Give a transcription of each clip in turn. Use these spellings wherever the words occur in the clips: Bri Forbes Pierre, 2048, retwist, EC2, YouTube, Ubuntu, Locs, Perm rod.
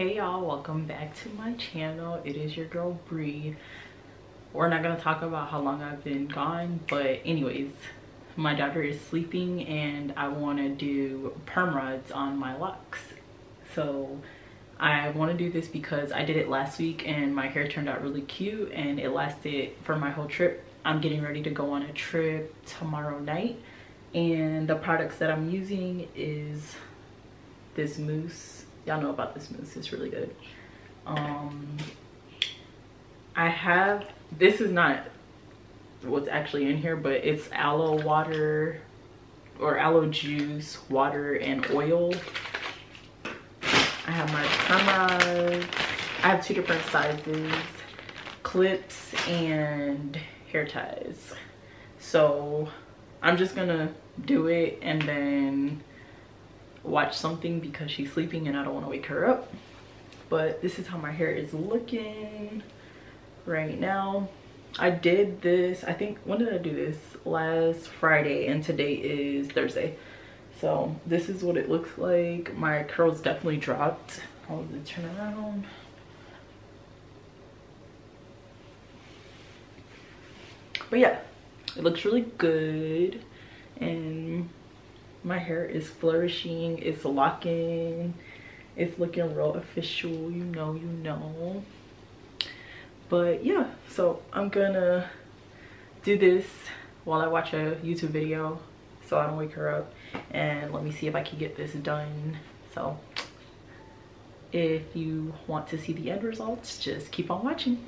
Hey y'all, welcome back to my channel. It is your girl Bri. We're not gonna talk about how long I've been gone, but anyways, my daughter is sleeping and I want to do perm rods on my locks. So I want to do this because I did it last week and my hair turned out really cute and it lasted for my whole trip. I'm getting ready to go on a trip tomorrow night, and the products that I'm using is this mousse. Y'all know about this mousse, it's really good. This is not what's actually in here, but it's aloe water or aloe juice, water, and oil. I have my perm rods. I have two different sizes, clips and hair ties. So I'm just gonna do it and then watch something because she's sleeping and I don't want to wake her up. But this is how my hair is looking right now. I did this, I think, when did I do this? Last Friday, and today is Thursday. So this is what it looks like. My curls definitely dropped. I'll turn around. But yeah, it looks really good and my hair is flourishing, it's locking, it's looking real official, you know. But yeah, so I'm gonna do this while I watch a YouTube video so I don't wake her up, and let me see if I can get this done. So if you want to see the end results, just keep on watching.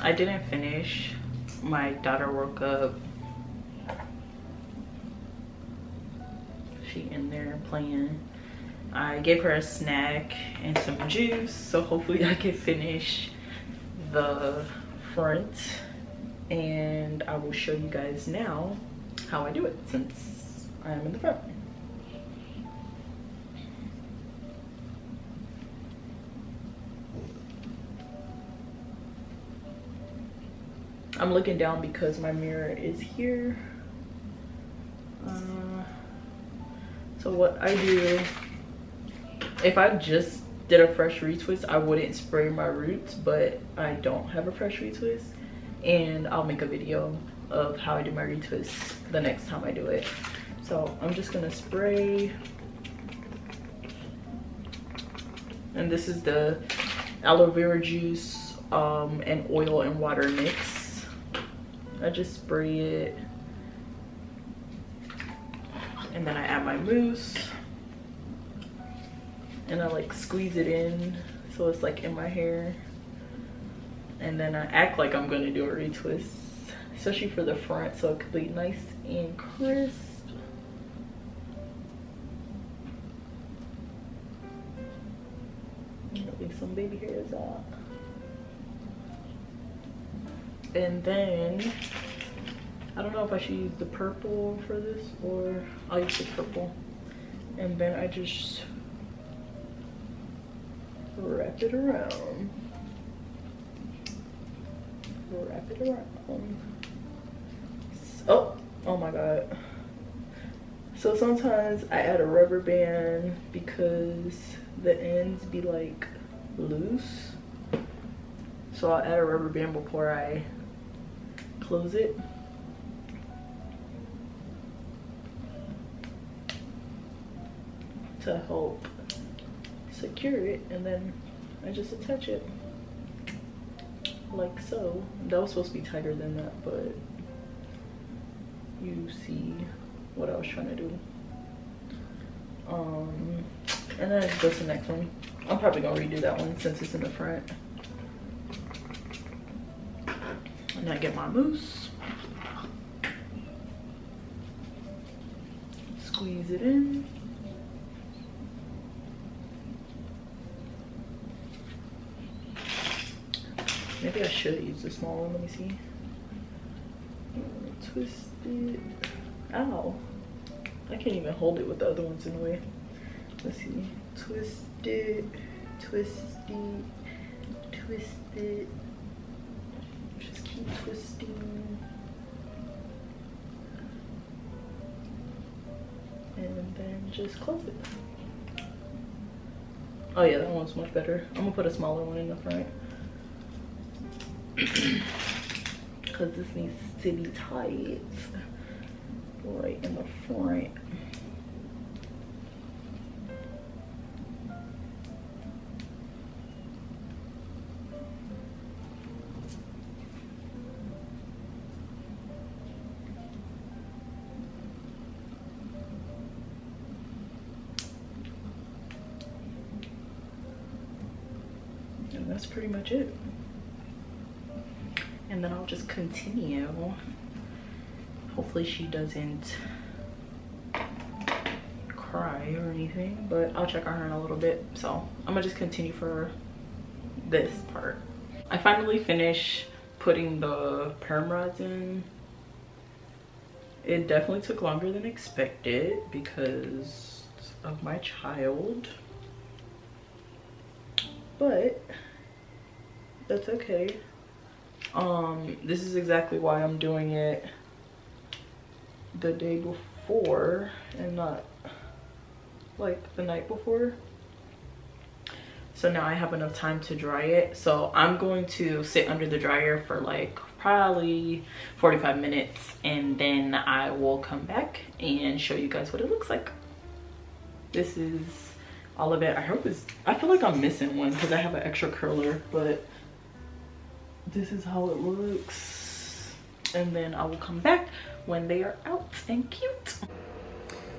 I didn't finish. My daughter woke up. She in there playing. I gave her a snack and some juice, so hopefully I can finish the front, and I will show you guys now how I do it since I am in the front. I'm looking down because my mirror is here. So what I do, if I just did a fresh retwist, I wouldn't spray my roots, but I don't have a fresh retwist, and I'll make a video of how I do my retwist the next time I do it. So I'm just gonna spray. And this is the aloe vera juice and oil and water mix. I just spray it, and then I add my mousse, and I like squeeze it in so it's like in my hair, and then I act like I'm gonna do a retwist, especially for the front, so it could be nice and crisp. Leave some baby hairs out. And then I don't know if I should use the purple for this, or I'll use the purple, and then I just wrap it around. Oh my god, So sometimes I add a rubber band because the ends be like loose. So I'll add a rubber band before I close it. To help secure it, and then I just attach it like so. That was supposed to be tighter than that, but you see what I was trying to do. And then I just go to the next one. I'm probably gonna redo that one since it's in the front. And I get my mousse, squeeze it in. Maybe I should use the small one, let me see. Twist it. Ow. I can't even hold it with the other ones in the way. Let's see. Twist it, twist it, twist it. Just keep twisting. And then just close it. Oh yeah, that one's much better. I'm gonna put a smaller one in the front. Because this needs to be tight right in the front. And that's pretty much it. And then I'll just continue. Hopefully she doesn't cry or anything, but I'll check on her in a little bit. So I'm gonna just continue for this part. I finally finished putting the perm rods in. It definitely took longer than expected because of my child, but that's okay. This is exactly why I'm doing it the day before and not like the night before. So now I have enough time to dry it. So I'm going to sit under the dryer for like probably 45 minutes and then I will come back and show you guys what it looks like. This is all of it. I hope it's, I feel like I'm missing one because I have an extra curler, but this is how it looks, and then I will come back when they are out and cute.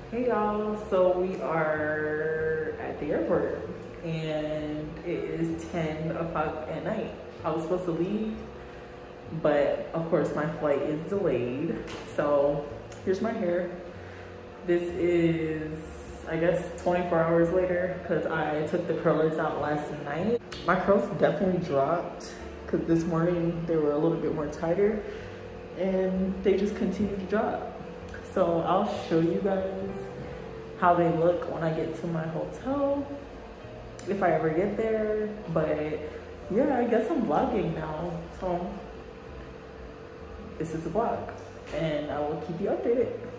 Hey y'all, so we are at the airport and it is 10 o'clock at night. I was supposed to leave, but of course my flight is delayed. So here's my hair. This is, I guess, 24 hours later because I took the curlers out last night. My curls definitely dropped. Because this morning they were a little bit more tighter and they just continue to drop. So I'll show you guys how they look when I get to my hotel, if I ever get there. But yeah, I guess I'm vlogging now, so this is a vlog and I will keep you updated.